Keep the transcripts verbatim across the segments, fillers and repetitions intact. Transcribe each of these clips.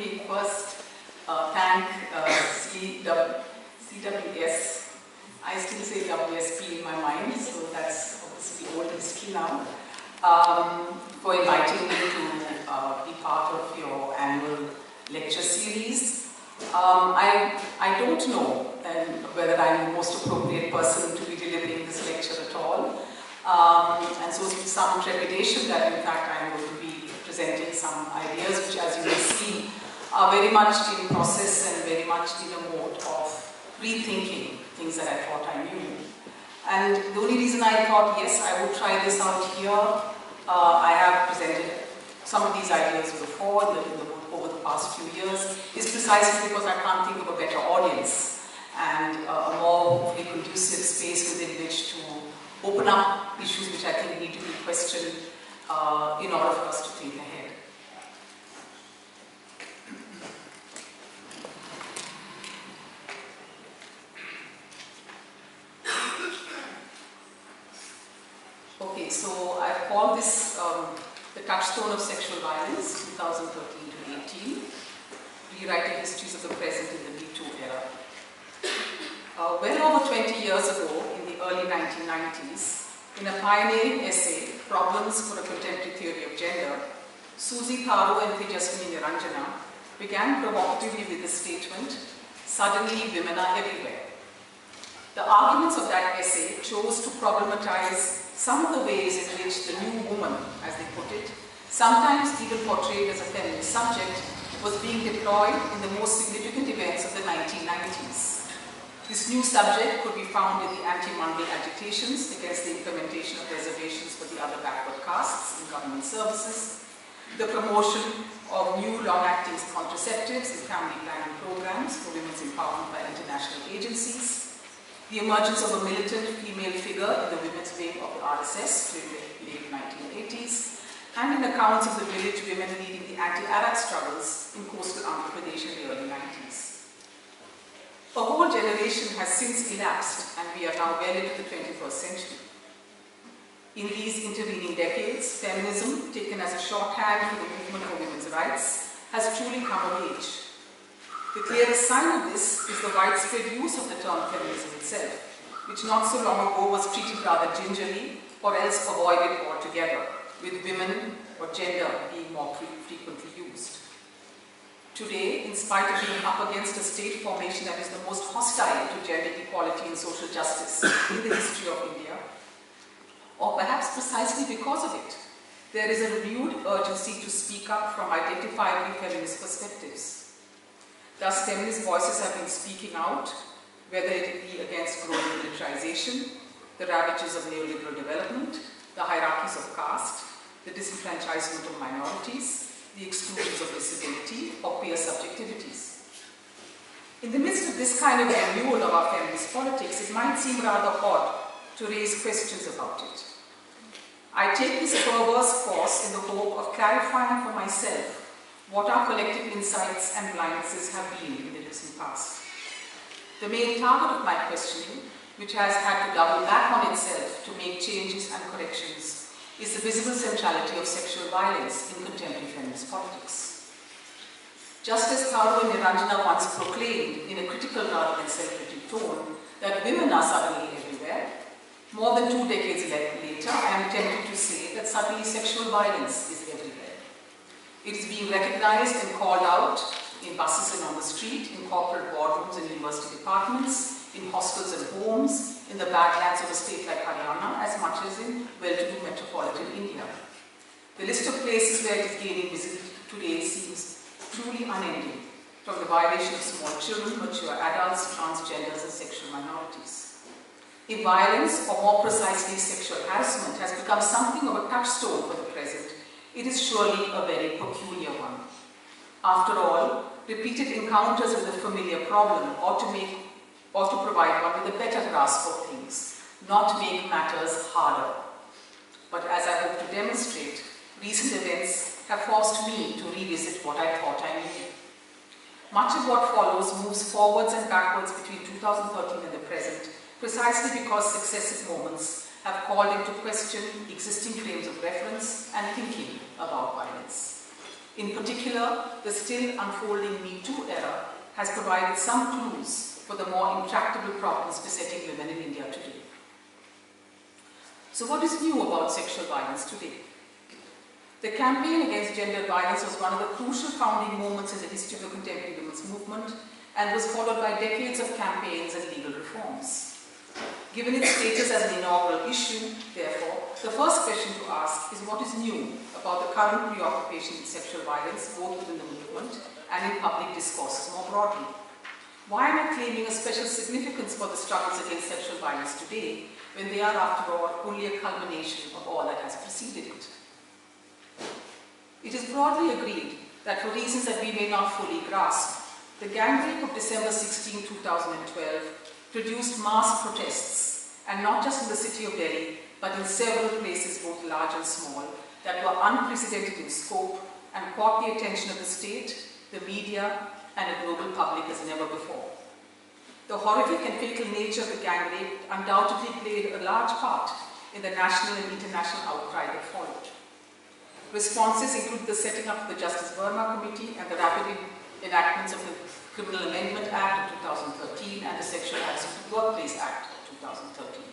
me first uh, thank uh, C W S. I still say W S P in my mind, so that's obviously old history now, um, for inviting me to uh, be part of your annual lecture series. Um, I, I don't know and whether I'm the most appropriate person to be delivering this lecture at all. Um, and so with some trepidation that in fact I'm going to be presenting some ideas which, as you will see, are very much in process and very much in a mode of rethinking things that I thought I knew. And the only reason I thought, yes, I would try this out here, uh, I have presented some of these ideas before in the, in the, over the past few years, is precisely because I can't think of a better audience and uh, a more conducive space within which to open up issues which I think need to be questioned uh, in order for us to think ahead. Okay, so I've called this um, the touchstone of sexual violence, twenty thirteen to eighteen, rewriting histories of the present in the MeToo era. Uh, well over twenty years ago, early nineteen nineties, in a pioneering essay, Problems for a Contemporary Theory of Gender, Susie Tharo and Vijayshree Niranjana began provocatively with the statement, "Suddenly women are everywhere." The arguments of that essay chose to problematize some of the ways in which the new woman, as they put it, sometimes even portrayed as a feminist subject, was being deployed in the most significant events of the nineteen nineties. This new subject could be found in the anti-Monday agitations against the implementation of reservations for the other backward castes in government services, the promotion of new long-acting contraceptives and family planning programs for women's empowerment by international agencies, the emergence of a militant female figure in the women's wing of the R S S during the late nineteen eighties, and in accounts of the village women leading the anti-Arab struggles in coastal Andhra Pradesh in the early nineties. A whole generation has since elapsed, and we are now well into the twenty-first century. In these intervening decades, feminism, taken as a shorthand for the movement for women's rights, has truly come of age. The clearest sign of this is the widespread use of the term feminism itself, which not so long ago was treated rather gingerly or else avoided altogether, with women or gender being more frequently used. Today, in spite of being up against a state formation that is the most hostile to gender equality and social justice in the history of India, or perhaps precisely because of it, there is a renewed urgency to speak up from identifiably feminist perspectives. Thus, feminist voices have been speaking out, whether it be against growing militarization, the ravages of neoliberal development, the hierarchies of caste, the disenfranchisement of minorities, the exclusions of disability or queer subjectivities. In the midst of this kind of renewal of our feminist politics, it might seem rather odd to raise questions about it. I take this perverse course in the hope of clarifying for myself what our collective insights and blindnesses have been in the recent past. The main target of my questioning, which has had to double back on itself to make changes and corrections, is the visible centrality of sexual violence in contemporary feminist politics. Justice Tharo and Niranjana once proclaimed, in a critical rather than celebratory tone, that women are suddenly everywhere. More than two decades later, I am tempted to say that suddenly sexual violence is everywhere. It is being recognized and called out in buses and on the street, in corporate boardrooms and university departments, in hostels and homes, in the backlands of a state like Haryana, as much as in well-to-do metropolitan India. The list of places where it is gaining visibility today seems truly unending, from the violation of small children, mature adults, transgenders and sexual minorities. If violence, or more precisely sexual harassment, has become something of a touchstone for the present, it is surely a very peculiar one. After all, repeated encounters with a familiar problem ought to make or to provide one with a better grasp of things, not make matters harder. But as I hope to demonstrate, recent events have forced me to revisit what I thought I knew. Much of what follows moves forwards and backwards between two thousand thirteen and the present, precisely because successive moments have called into question existing frames of reference and thinking about violence. In particular, the still unfolding Me Too era has provided some clues for the more intractable problems besetting women in India today. So what is new about sexual violence today? The campaign against gender violence was one of the crucial founding moments in the history of the contemporary women's movement and was followed by decades of campaigns and legal reforms. Given its status as an inaugural issue, therefore, the first question to ask is what is new about the current preoccupation with sexual violence, both within the movement and in public discourse more broadly. Why am I claiming a special significance for the struggles against sexual violence today, when they are, after all, only a culmination of all that has preceded it? It is broadly agreed that for reasons that we may not fully grasp, the gang rape of December sixteenth, two thousand twelve produced mass protests, and not just in the city of Delhi, but in several places, both large and small, that were unprecedented in scope and caught the attention of the state, the media, and a global public as never before. The horrific and fatal nature of the gang rape undoubtedly played a large part in the national and international outcry that followed. Responses include the setting up of the Justice Verma Committee and the rapid enactments of the Criminal Amendment Act of two thousand thirteen and the Sexual Access to the Workplace Act of two thousand thirteen.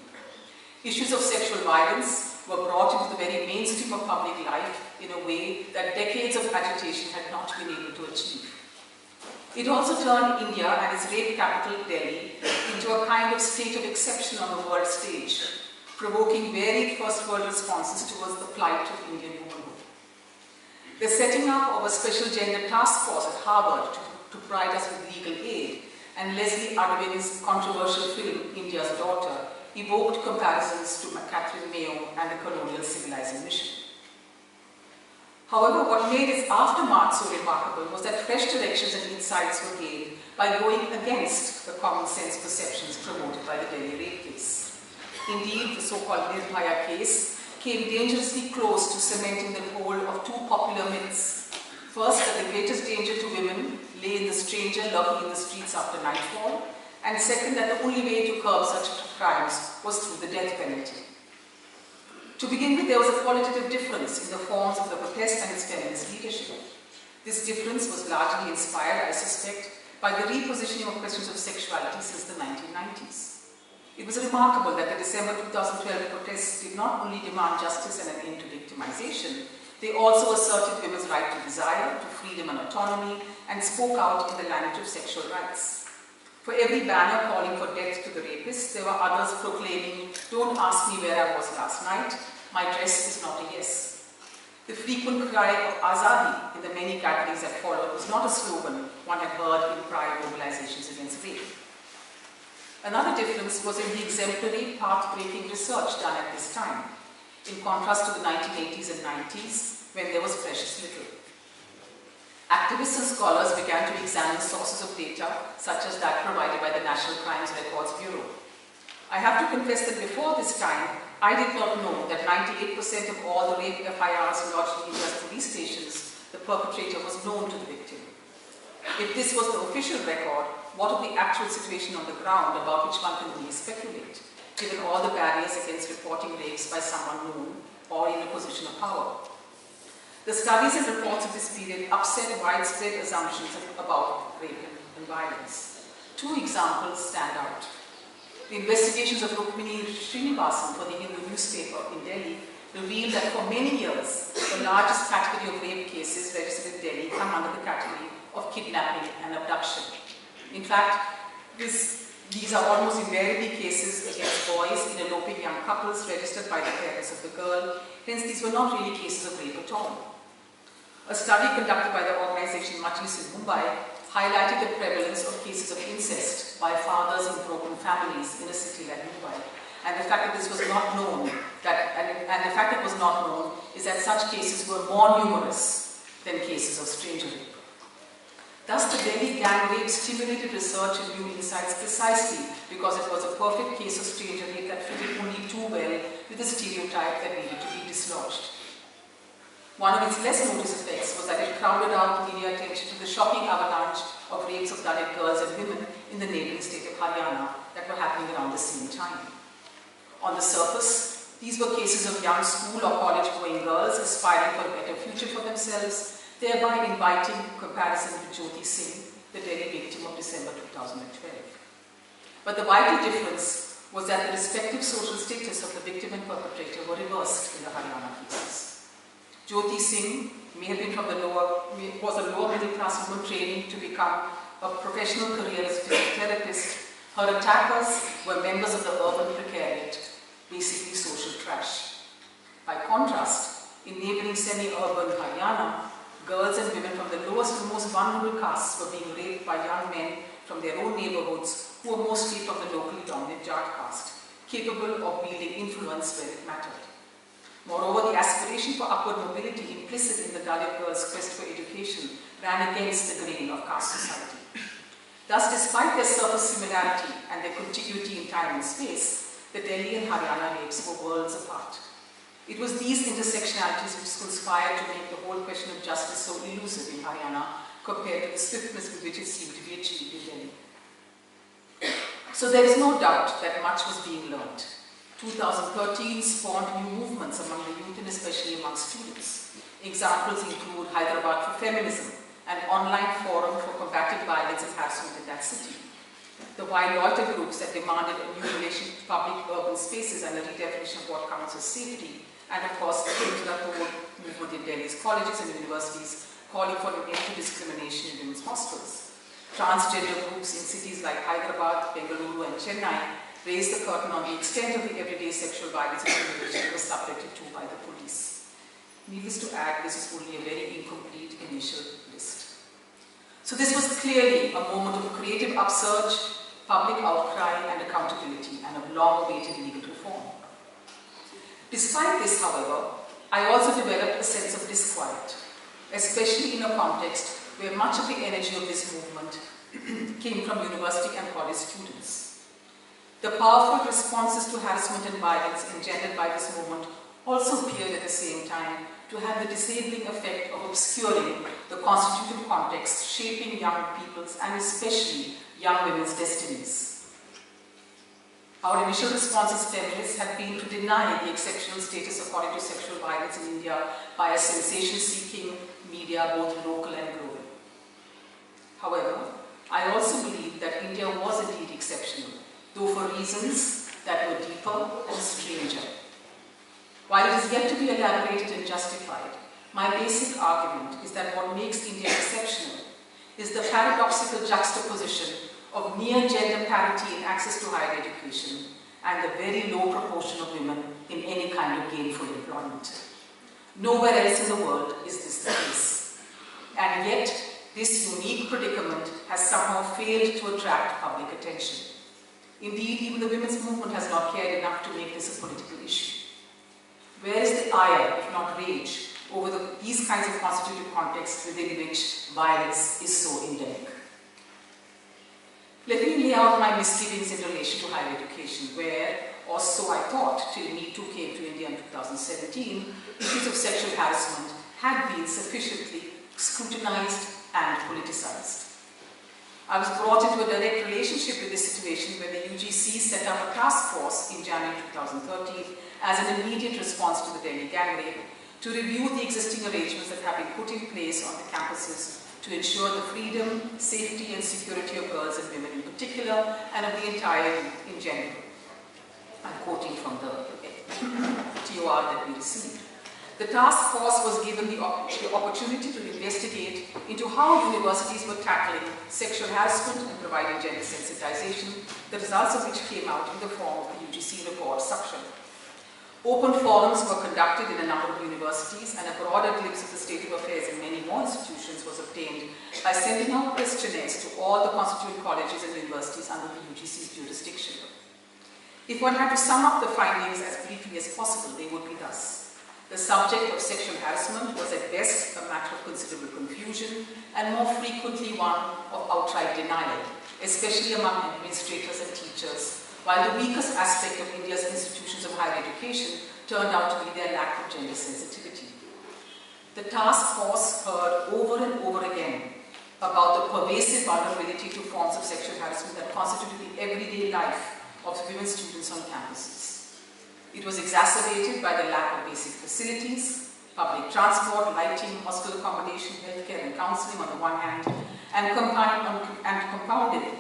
Issues of sexual violence were brought into the very mainstream of public life in a way that decades of agitation had not been able to achieve. It also turned India and its rape capital, Delhi, into a kind of state of exception on the world stage, provoking varied first world responses towards the plight of Indian womanhood. The setting up of a special gender task force at Harvard to, to provide us with legal aid, and Leslie Odowin's controversial film, India's Daughter, evoked comparisons to Catherine Mayo and the colonial civilizing mission. However, what made its aftermath so remarkable was that fresh directions and insights were gained by going against the common sense perceptions promoted by the Delhi rape case. Indeed, the so-called Nirbhaya case came dangerously close to cementing the role of two popular myths. First, that the greatest danger to women lay in the stranger lurking in the streets after nightfall, and second, that the only way to curb such crimes was through the death penalty. To begin with, there was a qualitative difference in the forms of the protest and its feminist leadership. This difference was largely inspired, I suspect, by the repositioning of questions of sexuality since the nineteen nineties. It was remarkable that the December two thousand twelve protests did not only demand justice and an end to victimization, they also asserted women's right to desire, to freedom and autonomy, and spoke out in the language of sexual rights. For every banner calling for death to the rapists, there were others proclaiming, "Don't ask me where I was last night, my dress is not a yes." The frequent cry of Azadi in the many categories that followed was not a slogan one had heard in prior mobilizations against rape. Another difference was in the exemplary path-breaking research done at this time, in contrast to the nineteen eighties and nineties, when there was precious little. Activists and scholars began to examine sources of data, such as that provided by the National Crimes Records Bureau. I have to confess that before this time, I did not know that ninety-eight percent of all the rape F I Rs lodged in India's police stations, the perpetrator was known to the victim. If this was the official record, what of the actual situation on the ground about which one can only speculate, given all the barriers against reporting rapes by someone known or in a position of power? The studies and reports of this period upset widespread assumptions about rape and violence. Two examples stand out. The investigations of Rukmini Srinivasan for the Hindu newspaper in Delhi revealed that for many years, the largest category of rape cases registered in Delhi come under the category of kidnapping and abduction. In fact, this, these are almost invariably cases against boys in eloping young couples registered by the parents of the girl. Hence, these were not really cases of rape at all. A study conducted by the organization Matis in Mumbai highlighted the prevalence of cases of incest by fathers in broken families in a city like Mumbai. And the fact that this was not known, that, and, and the fact that it was not known, is that such cases were more numerous than cases of stranger rape. Thus, the Delhi gang rape stimulated research and new insights precisely because it was a perfect case of stranger rape that fitted only too well with the stereotype that needed to be dislodged. One of its less noticed effects was that it crowded out media attention to the shocking avalanche of rapes of Dalit girls and women in the neighbouring state of Haryana that were happening around the same time. On the surface, these were cases of young school or college-going girls aspiring for a better future for themselves thereby inviting comparison to Jyoti Singh, the Delhi victim of December two thousand twelve. But the vital difference was that the respective social status of the victim and perpetrator were reversed in the Haryana cases. Jyoti Singh may have been from the lower, was a lower middle class woman training to become a professional career as a physiotherapist. Her attackers were members of the urban precariat, basically social trash. By contrast, in neighbouring semi-urban Haryana, girls and women from the lowest and most vulnerable castes were being raped by young men from their own neighbourhoods who were mostly from the locally dominant Jat caste, capable of wielding influence where it mattered. Moreover, the aspiration for upward mobility implicit in the Dalit girls' quest for education ran against the grain of caste society. Thus, despite their surface similarity and their contiguity in time and space, the Delhi and Haryana rapes were worlds apart. It was these intersectionalities which conspired to make the whole question of justice so elusive in Haryana compared to the swiftness with which it seemed to be achieved in Delhi. So there is no doubt that much was being learnt. twenty thirteen spawned new movements among the youth and especially among students. Examples include Hyderabad for Feminism, an online forum for combating violence and harassment in that city. The Why Loiter groups that demanded a new relation to public urban spaces and a redefinition of what counts as safety. And of course, the Kintra Pool movement in Delhi's colleges and universities calling for an end to discrimination in women's hostels. Transgender groups in cities like Hyderabad, Bengaluru, and Chennai raised the curtain on the extent of the everyday sexual violence that was subjected to by the police. Needless to add, this is only a very incomplete initial list. So this was clearly a moment of creative upsurge, public outcry and accountability, and of long-awaited legal reform. Despite this, however, I also developed a sense of disquiet, especially in a context where much of the energy of this movement came from university and college students. The powerful responses to harassment and violence engendered by this movement also appeared at the same time to have the disabling effect of obscuring the constitutive context shaping young people's and especially young women's destinies. Our initial response as feminists had been to deny the exceptional status accorded to sexual violence in India by a sensation-seeking media, both local and global. However, I also believe that India was indeed exceptional, though for reasons that were deeper and stranger. While it is yet to be elaborated and justified, my basic argument is that what makes India exceptional is the paradoxical juxtaposition of near gender parity in access to higher education and the very low proportion of women in any kind of gainful employment. Nowhere else in the world is this the case. And yet, this unique predicament has somehow failed to attract public attention. Indeed, even the women's movement has not cared enough to make this a political issue. Where is the ire, if not rage, over the, these kinds of constitutive contexts within which violence is so endemic? Let me lay out my misgivings in relation to higher education, where, or so I thought, till MeToo came to India in two thousand seventeen, issues of sexual harassment had been sufficiently scrutinized and politicized. I was brought into a direct relationship with this situation when the U G C set up a task force in January two thousand thirteen as an immediate response to the Delhi gang rape to review the existing arrangements that have been put in place on the campuses to ensure the freedom, safety and security of girls and women in particular, and of the entire youth in general. I'm quoting from the T O R that we received. The task force was given the opportunity to investigate into how universities were tackling sexual harassment and providing gender sensitization, the results of which came out in the form of the U G C report section. Open forums were conducted in a number of universities and a broader glimpse of the state of affairs in many more institutions was obtained by sending out questionnaires to all the constituent colleges and universities under the U G C's jurisdiction. If one had to sum up the findings as briefly as possible, they would be thus. The subject of sexual harassment was at best a matter of considerable confusion and more frequently one of outright denial, especially among administrators and teachers, while the weakest aspect of India's institutions of higher education turned out to be their lack of gender sensitivity. The task force heard over and over again about the pervasive vulnerability to forms of sexual harassment that constituted the everyday life of women students on campuses. It was exacerbated by the lack of basic facilities, public transport, lighting, hospital accommodation, healthcare, and counseling on the one hand, and compounded, and compounded it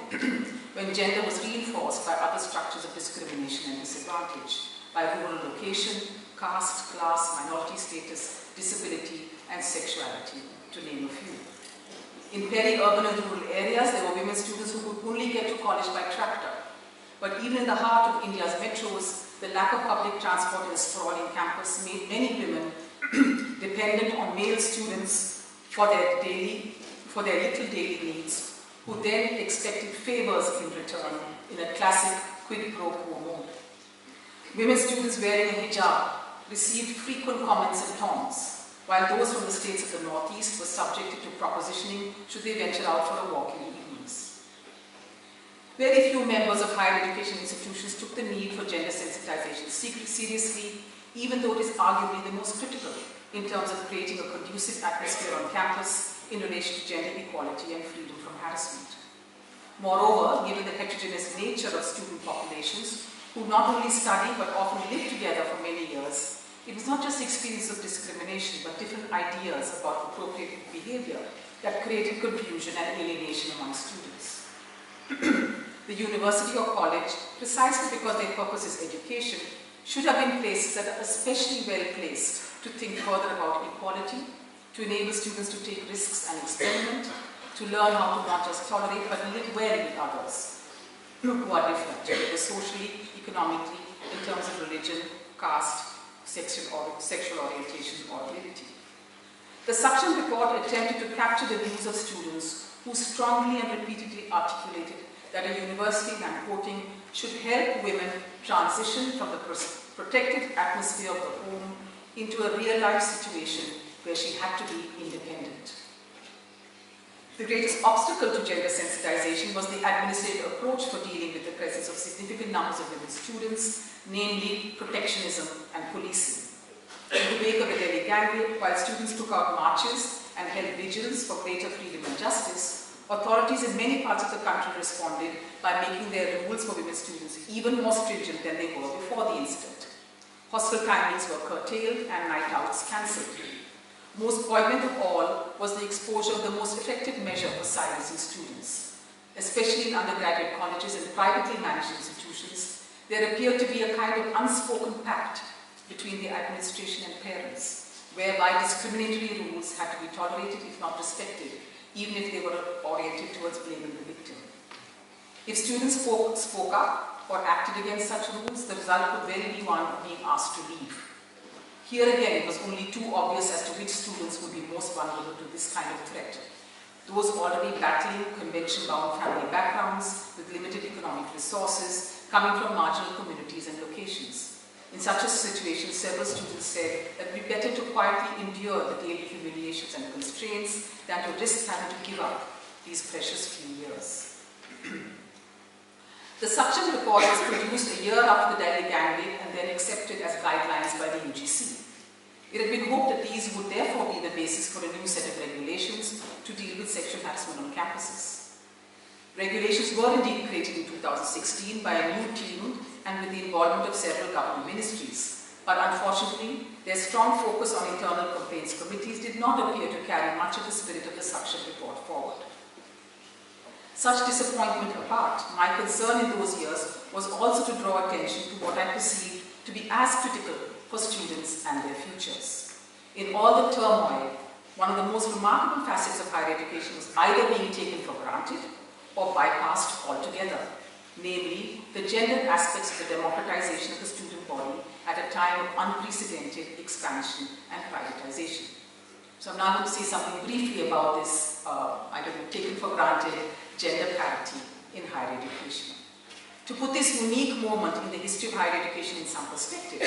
when gender was reinforced by other structures of discrimination and disadvantage, by rural location, caste, class, minority status, disability, and sexuality, to name a few. In peri-urban and rural areas, there were women students who could only get to college by tractor. But even in the heart of India's metros, the lack of public transport and a sprawling campus made many women dependent on male students for their daily, for their little daily needs, who then expected favors in return in a classic quid pro quo mode. Women students wearing a hijab received frequent comments and taunts, while those from the states of the northeast were subjected to propositioning should they venture out for a walk in the evenings. Very few members of higher education institutions took the need for gender sensitization seriously, even though it is arguably the most critical in terms of creating a conducive atmosphere on campus in relation to gender equality and freedom from harassment. Moreover, given the heterogeneous nature of student populations, who not only study but often live together for many years, it was not just the experience of discrimination, but different ideas about appropriate behavior that created confusion and alienation among students. The university or college, precisely because their purpose is education, should have been places that are especially well placed to think further about equality, to enable students to take risks and experiment, to learn how to not just tolerate, but live well with others who are different, socially, economically, in terms of religion, caste, sexual, or, sexual orientation or ability. The Saksham report attempted to capture the views of students who strongly and repeatedly articulated that a university, and I'm quoting, should help women transition from the protected atmosphere of the home into a real-life situation where she had to be independent. The greatest obstacle to gender sensitization was the administrative approach for dealing with the presence of significant numbers of women students, namely protectionism and policing. In the wake of the Delhi gang rape, while students took out marches and held vigils for greater freedom and justice, authorities in many parts of the country responded by making their rules for women students even more stringent than they were before the incident. Hostel timings were curtailed and night outs cancelled. Most poignant of all was the exposure of the most effective measure for silencing students. Especially in undergraduate colleges and privately managed institutions, there appeared to be a kind of unspoken pact between the administration and parents, whereby discriminatory rules had to be tolerated if not respected, even if they were oriented towards blaming the victim. If students spoke, spoke up or acted against such rules, the result could very be one being asked to leave. Here again, it was only too obvious as to which students would be most vulnerable to this kind of threat. Those already battling convention-bound family backgrounds with limited economic resources, coming from marginal communities and locations. In such a situation, several students said that it would be better to quietly endure the daily humiliations and constraints than to risk having to give up these precious few years. The Saksham report was produced a year after the Delhi gang rape and then accepted as guidelines by the U G C. It had been hoped that these would therefore be the basis for a new set of regulations to deal with sexual harassment on campuses. Regulations were indeed created in two thousand sixteen by a new team and with the involvement of several government ministries. But unfortunately, their strong focus on internal complaints committees did not appear to carry much of the spirit of the Saksham report forward. Such disappointment apart, my concern in those years was also to draw attention to what I perceived to be as critical for students and their futures. In all the turmoil, one of the most remarkable facets of higher education was either being taken for granted or bypassed altogether, namely the gender aspects of the democratization of the student body at a time of unprecedented expansion and privatization. So I'm now going to say something briefly about this, uh, I don't know, taken for granted gender parity in higher education. To put this unique moment in the history of higher education in some perspective,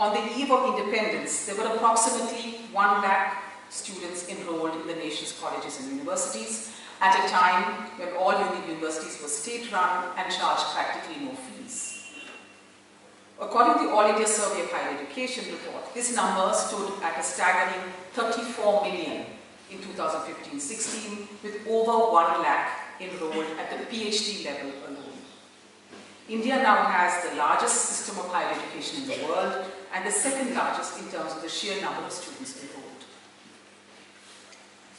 on the eve of independence, there were approximately one lakh students enrolled in the nation's colleges and universities at a time when all universities were state-run and charged practically no fees. According to the All India Survey of Higher Education report, this number stood at a staggering thirty-four million in two thousand fifteen sixteen, with over one lakh enrolled at the PhD level alone. India now has the largest system of higher education in the world and the second largest in terms of the sheer number of students enrolled.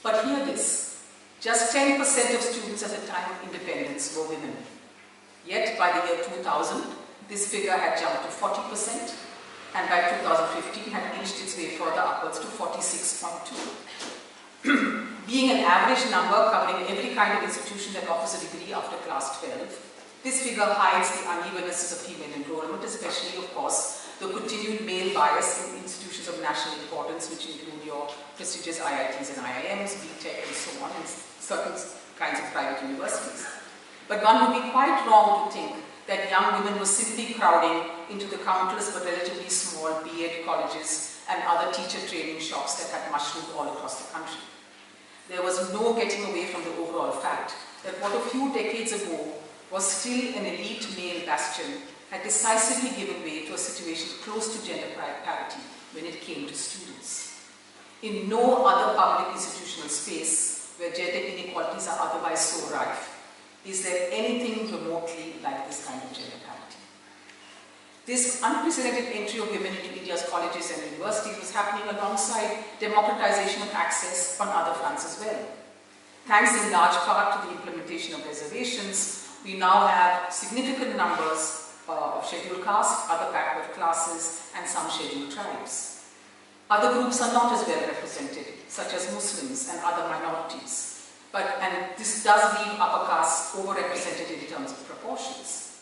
But hear this, just ten percent of students at the time of independence were women. Yet by the year two thousand, this figure had jumped to forty percent, and by two thousand fifteen had inched its way further upwards to forty-six point two. Being an average number covering every kind of institution that offers a degree after class twelve, this figure hides the unevennesses of female enrollment, especially, of course, the continued male bias in institutions of national importance, which include your prestigious I I Ts and I I Ms, B Tech, and so on, and certain kinds of private universities. But one would be quite wrong to think that young women were simply crowding into the countless but relatively small B Ed colleges and other teacher training shops that had mushroomed all across the country. There was no getting away from the overall fact that what a few decades ago was still an elite male bastion had decisively given way to a situation close to gender parity when it came to students. In no other public institutional space where gender inequalities are otherwise so rife, is there anything remotely like this kind of gender parity. This unprecedented entry of women into India's colleges and universities was happening alongside democratization of access on other fronts as well. Thanks in large part to the implementation of reservations, we now have significant numbers uh, of scheduled castes, other backward classes, and some scheduled tribes. Other groups are not as well represented, such as Muslims and other minorities. But, and this does leave upper castes overrepresented in terms of proportions.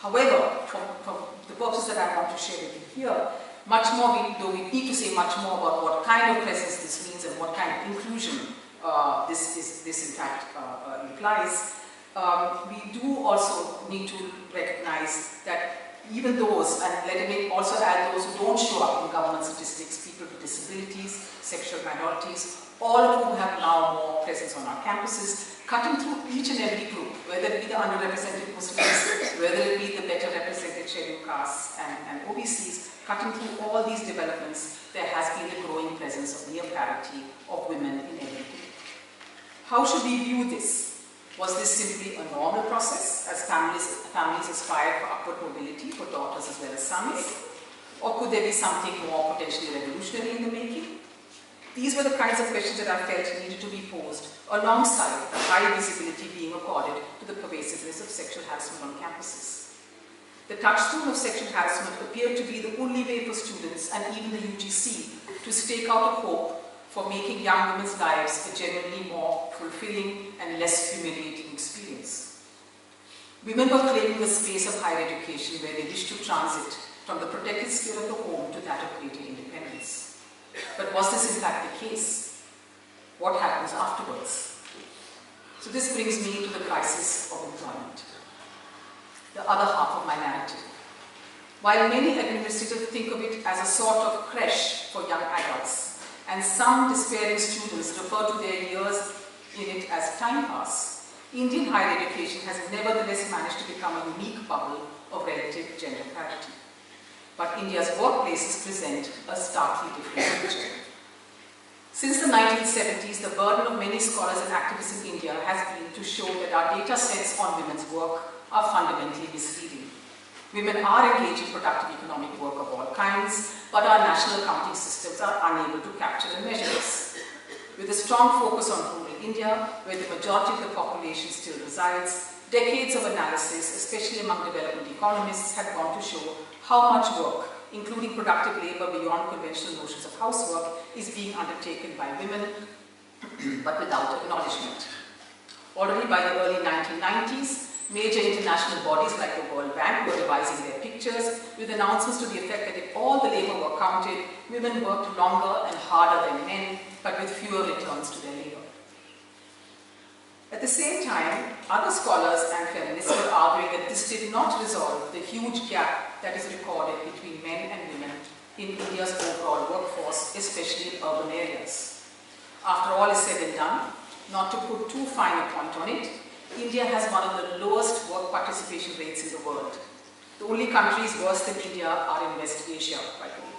However, from, from the purposes that I want to share with you here, much more, we, though we need to say much more about what kind of presence this means and what kind of inclusion uh, this, is, this in fact uh, uh, implies, Um, we do also need to recognize that even those, and let me also add those who don't show up in government statistics, people with disabilities, sexual minorities, all of whom have now more presence on our campuses, cutting through each and every group, whether it be the underrepresented Muslims, whether it be the better represented scheduled castes and, and O B Cs, cutting through all these developments, there has been a growing presence of near parity of women in every group. How should we view this? Was this simply a normal process as families, families aspired for upward mobility for daughters as well as sons? Or could there be something more potentially revolutionary in the making? These were the kinds of questions that I felt needed to be posed alongside the high visibility being accorded to the pervasiveness of sexual harassment on campuses. The touchstone of sexual harassment appeared to be the only way for students and even the U G C to stake out a hope for making young women's lives a genuinely more fulfilling and less humiliating experience. Women were claiming the space of higher education where they wished to transit from the protected sphere of the home to that of greater independence. But was this in fact the case? What happens afterwards? So this brings me to the crisis of employment, the other half of my narrative. While many administrators think of it as a sort of creche for young adults, and some despairing students refer to their years in it as time pass, Indian higher education has nevertheless managed to become a unique bubble of relative gender parity. But India's workplaces present a starkly different picture. Since the nineteen seventies, the burden of many scholars and activists in India has been to show that our data sets on women's work are fundamentally misleading. Women are engaged in productive economic work of all kinds, but our national accounting systems are unable to capture and measure this. With a strong focus on rural India, where the majority of the population still resides, decades of analysis, especially among development economists, have gone to show how much work, including productive labour beyond conventional notions of housework, is being undertaken by women, but without acknowledgement. Already by the early nineteen nineties, major international bodies like the World Bank were revising their pictures with announcements to the effect that if all the labour were counted, women worked longer and harder than men, but with fewer returns to their labour. At the same time, other scholars and feminists were arguing that this did not resolve the huge gap that is recorded between men and women in India's overall workforce, especially in urban areas. After all is said and done, not to put too fine a point on it, India has one of the lowest work participation rates in the world. The only countries worse than India are in West Asia, by the way.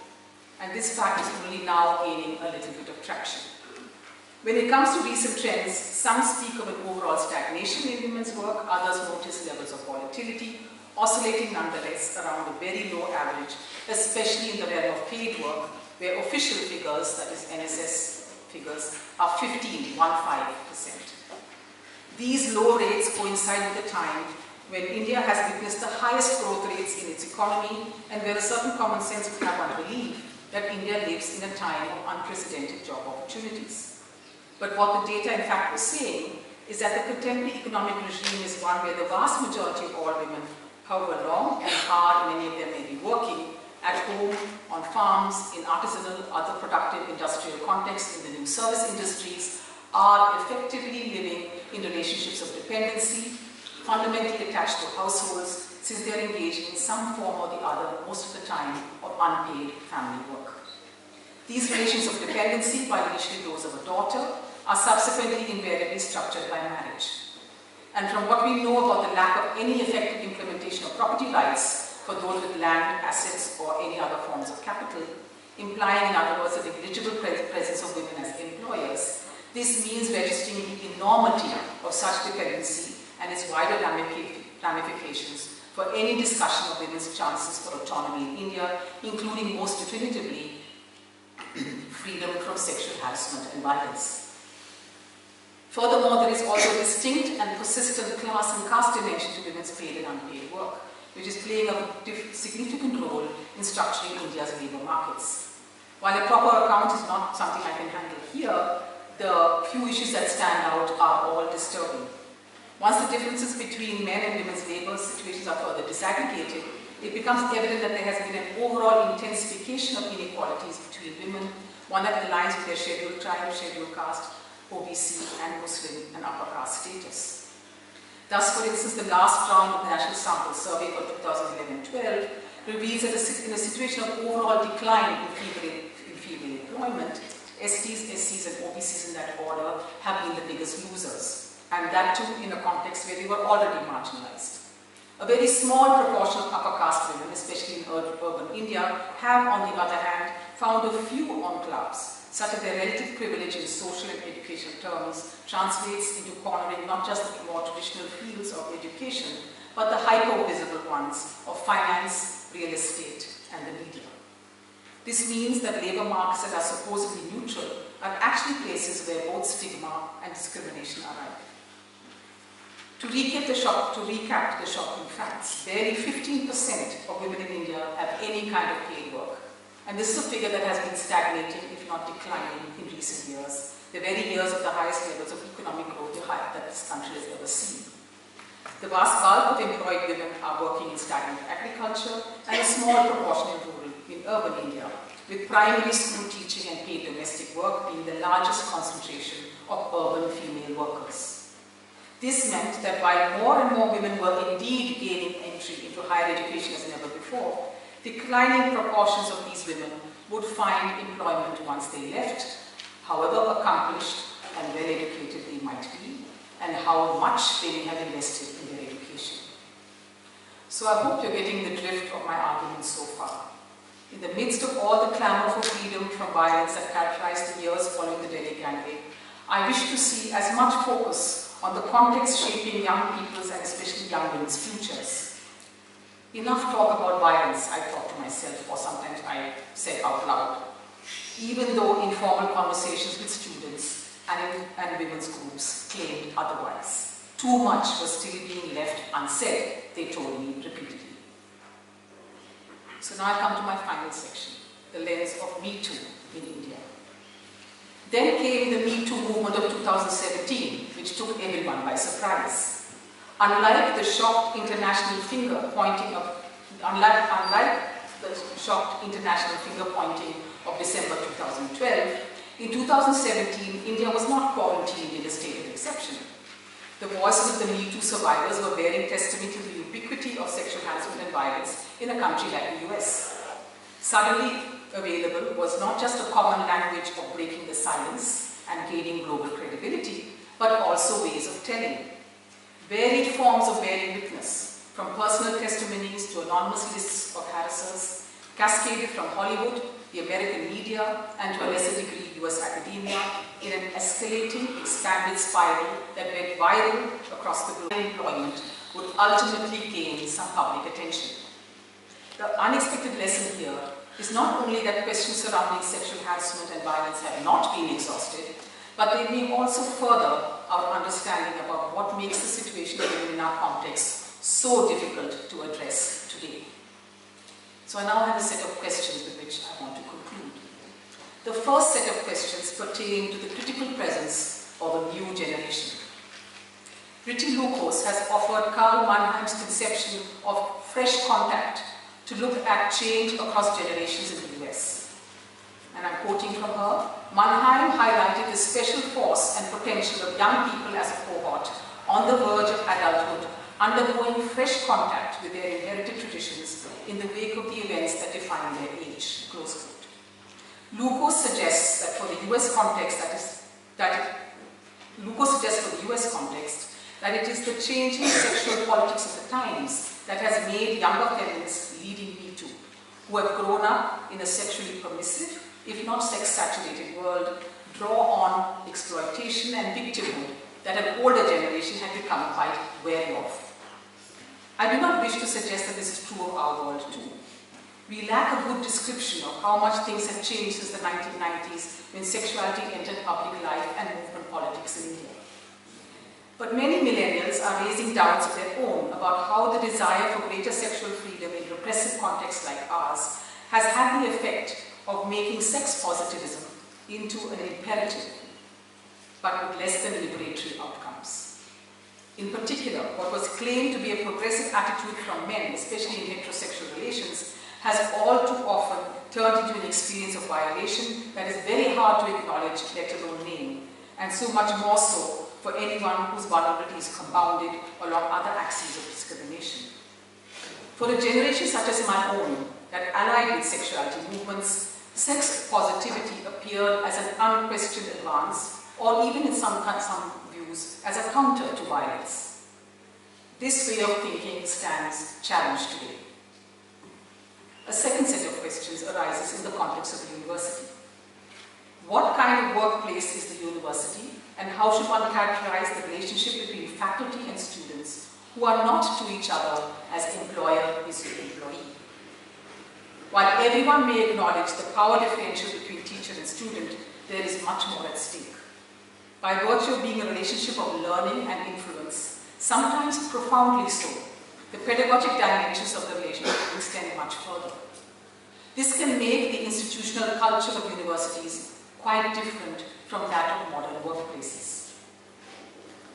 And this fact is only now gaining a little bit of traction. When it comes to recent trends, some speak of an overall stagnation in women's work, others notice levels of volatility, oscillating nonetheless around a very low average, especially in the area of paid work, where official figures, that is N S S figers, are fifteen percent. These low rates coincide with the time when India has witnessed the highest growth rates in its economy, and where a certain common sense would have one believe that India lives in a time of unprecedented job opportunities. But what the data in fact was saying is that the contemporary economic regime is one where the vast majority of all women, however long and hard many of them may be working, at home, on farms, in artisanal, other productive industrial contexts, in the new service industries, are effectively living in relationships of dependency, fundamentally attached to households, since they are engaged in some form or the other most of the time of unpaid family work. These relations of dependency, while initially those of a daughter, are subsequently invariably structured by marriage. And from what we know about the lack of any effective implementation of property rights for those with land, assets, or any other forms of capital, implying in other words a negligible presence of women as employers, this means registering the enormity of such dependency and its wider ramifications for any discussion of women's chances for autonomy in India, including most definitively freedom from sexual harassment and violence. Furthermore, there is also a distinct and persistent class and caste dimension to women's paid and unpaid work, which is playing a significant role in structuring India's labour markets. While a proper account is not something I can handle here, the few issues that stand out are all disturbing. Once the differences between men and women's labour situations are further disaggregated, it becomes evident that there has been an overall intensification of inequalities between women, one that aligns with their scheduled tribe, scheduled caste, O B C and Muslim and upper caste status. Thus, for instance, the last round of the National Sample Survey for twenty eleven twelve reveals that in a situation of overall decline in female, in female employment, S Ts, S Cs and O B Cs in that order have been the biggest losers, and that too in a context where they were already marginalized. A very small proportion of upper caste women, especially in urban India, have on the other hand found a few enclaves, such as their relative privilege in social and educational terms translates into cornering not just the more traditional fields of education, but the hyper-visible ones of finance, real estate, and the media. This means that labour markets that are supposedly neutral are actually places where both stigma and discrimination are rife. To recap the shock, to recap the shocking facts, barely fifteen percent of women in India have any kind of paid work. And this is a figure that has been stagnating, if not declining, in recent years, the very years of the highest levels of economic growth that this country has ever seen. The vast bulk of employed women are working in stagnant agriculture, and a small proportion in rural, in urban India, with primary school teaching and paid domestic work being the largest concentration of urban female workers. This meant that while more and more women were indeed gaining entry into higher education as never before, declining proportions of these women would find employment once they left, however accomplished and well-educated they might be, and how much they may have invested in their education. So I hope you're getting the drift of my argument so far. In the midst of all the clamour for freedom from violence that characterised the years following the Delhi gang rape, I wish to see as much focus on the context shaping young people's and especially young women's futures. Enough talk about violence, I thought to myself, or sometimes I said out loud, even though informal conversations with students and, and women's groups claimed otherwise. Too much was still being left unsaid, they told me repeatedly. So now I come to my final section, the lens of Me Too in India. Then came the Me Too movement of two thousand seventeen, which took everyone by surprise. Unlike the shocked international finger pointing of, unlike, unlike the shocked international finger pointing of December two thousand twelve, in two thousand seventeen India was not quarantined in a state of exception. The voices of the Me Too survivors were bearing testimony to the ubiquity of sexual harassment and violence in a country like the U S. Suddenly available was not just a common language of breaking the silence and gaining global credibility, but also ways of telling. Varied forms of bearing witness, from personal testimonies to anonymous lists of harassers, cascaded from Hollywood, the American media, and to a lesser degree U S academia, in an escalating, expanded spiral that went viral across the globe. Employment would ultimately gain some public attention. The unexpected lesson here is not only that questions surrounding sexual harassment and violence have not been exhausted, but they may also further our understanding about what makes the situation in our context so difficult to address today. So I now have a set of questions with which I want to conclude. The first set of questions pertain to the critical presence of the new generation. Britta Lukos has offered Karl Mannheim's conception of fresh contact to look at change across generations in the U S. And I'm quoting from her, Mannheim highlighted the special force and potential of young people as a cohort on the verge of adulthood, undergoing fresh contact with their inherited traditions in the wake of the events that define their age, close quote. Lukos suggests that for the U S context, that is, that it, Lukos suggests for the U S context that it is the changing sexual politics of the times that has made younger feminists leading MeToo, who have grown up in a sexually permissive, if not sex-saturated world, draw on exploitation and victimhood that an older generation had become quite wary of. I do not wish to suggest that this is true of our world too. We lack a good description of how much things have changed since the nineteen nineties when sexuality entered public life and movement politics in India. But many millennials are raising doubts of their own about how the desire for greater sexual freedom in repressive contexts like ours has had the effect of making sex positivism into an imperative, but with less than liberatory outcomes. In particular, what was claimed to be a progressive attitude from men, especially in heterosexual relations, has all too often turned into an experience of violation that is very hard to acknowledge, let alone name, and so much more so for anyone whose vulnerability is compounded along other axes of discrimination. For a generation such as my own, that allied with sexuality movements, sex positivity appeared as an unquestioned advance, or even in some, some views, as a counter to violence. This way of thinking stands challenged today. A second set of questions arises in the context of the university. What kind of workplace is the university, and how should one characterize the relationship between faculty and students who are not to each other as employer is to employee? While everyone may acknowledge the power differential between teacher and student, there is much more at stake. By virtue of being a relationship of learning and influence, sometimes profoundly so, the pedagogic dimensions of the relationship extend much further. This can make the institutional culture of universities quite different from that of modern workplaces.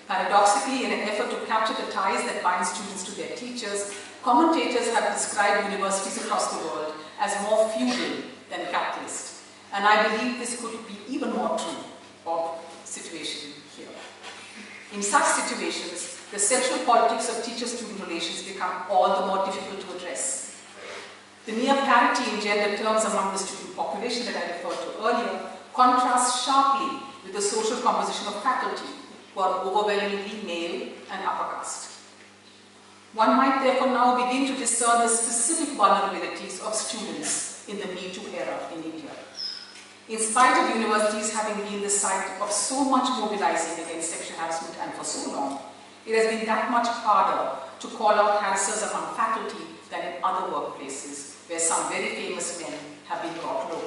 Paradoxically, in an effort to capture the ties that bind students to their teachers, commentators have described universities across the world as more feudal than capitalist, and I believe this could be even more true of the situation here. In such situations, the sexual politics of teacher-student relations become all the more difficult to address. The near parity in gender terms among the student population that I referred to earlier contrasts sharply with the social composition of faculty, who are overwhelmingly male and upper caste. One might therefore now begin to discern the specific vulnerabilities of students in the Me Too era in India. In spite of universities having been the site of so much mobilizing against sexual harassment and for so long, it has been that much harder to call out harassers among faculty than in other workplaces, where some very famous men have been brought low.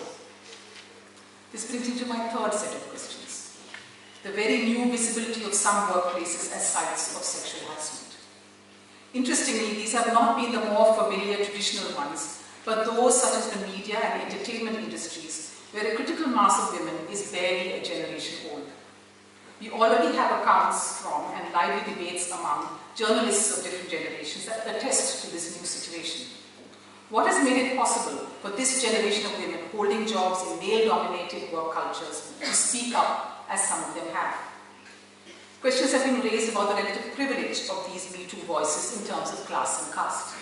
This brings me to my third set of questions. The very new visibility of some workplaces as sites of sexual harassment. Interestingly, these have not been the more familiar traditional ones, but those such as the media and entertainment industries, where a critical mass of women is barely a generation old. We already have accounts from and lively debates among journalists of different generations that attest to this new situation. What has made it possible for this generation of women holding jobs in male-dominated work cultures to speak up as some of them have? Questions have been raised about the relative privilege of these Me Too voices in terms of class and caste.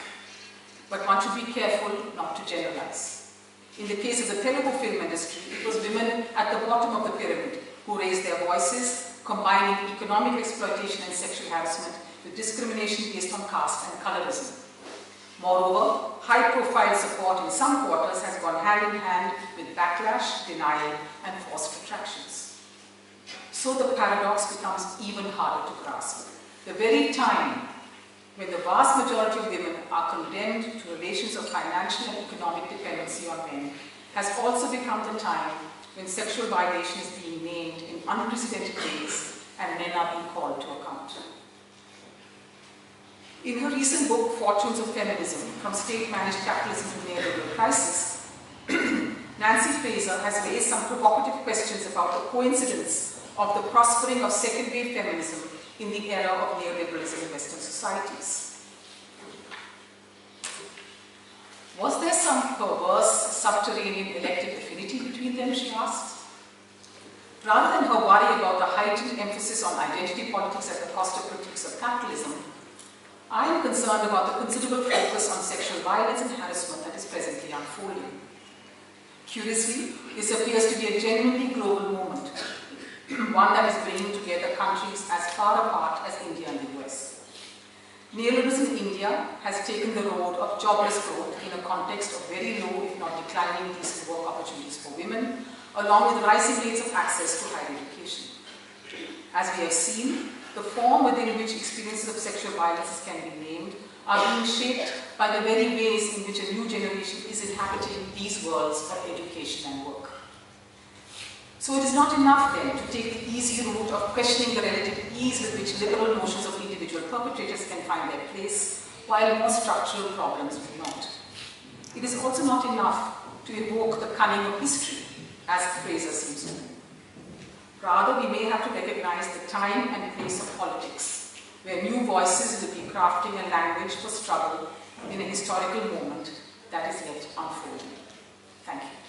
But one should be careful not to generalize. In the case of the Telugu film industry, it was women at the bottom of the pyramid who raised their voices, combining economic exploitation and sexual harassment with discrimination based on caste and colorism. Moreover, high-profile support in some quarters has gone hand in hand with backlash, denial, and forced retractions. So the paradox becomes even harder to grasp. The very time when the vast majority of women are condemned to relations of financial and economic dependency on men, has also become the time when sexual violation is being named in unprecedented ways and men are being called to account. In her recent book, Fortunes of Feminism, From State-Managed Capitalism to Neoliberal Crisis, Nancy Fraser has raised some provocative questions about the coincidence of the prospering of second-wave feminism in the era of neoliberalism in Western societies. Was there some perverse, subterranean elective affinity between them, she asks? Rather than her worry about the heightened emphasis on identity politics at the cost of critics of capitalism, I am concerned about the considerable focus on sexual violence and harassment that is presently unfolding. Curiously, this appears to be a genuinely global moment, one that is bringing together countries as far apart as India and the U S. Neoliberalism in India has taken the road of jobless growth in a context of very low, if not declining, decent work opportunities for women, along with rising rates of access to higher education. As we have seen, the form within which experiences of sexual violence can be named are being shaped by the very ways in which a new generation is inhabiting these worlds for education and work. So it is not enough then to take the easy route of questioning the relative ease with which liberal notions of individual perpetrators can find their place, while more structural problems do not. It is also not enough to evoke the cunning of history, as Fraser seems to do. Rather, we may have to recognize the time and place of politics, where new voices will be crafting a language for struggle in a historical moment that is yet unfolding. Thank you.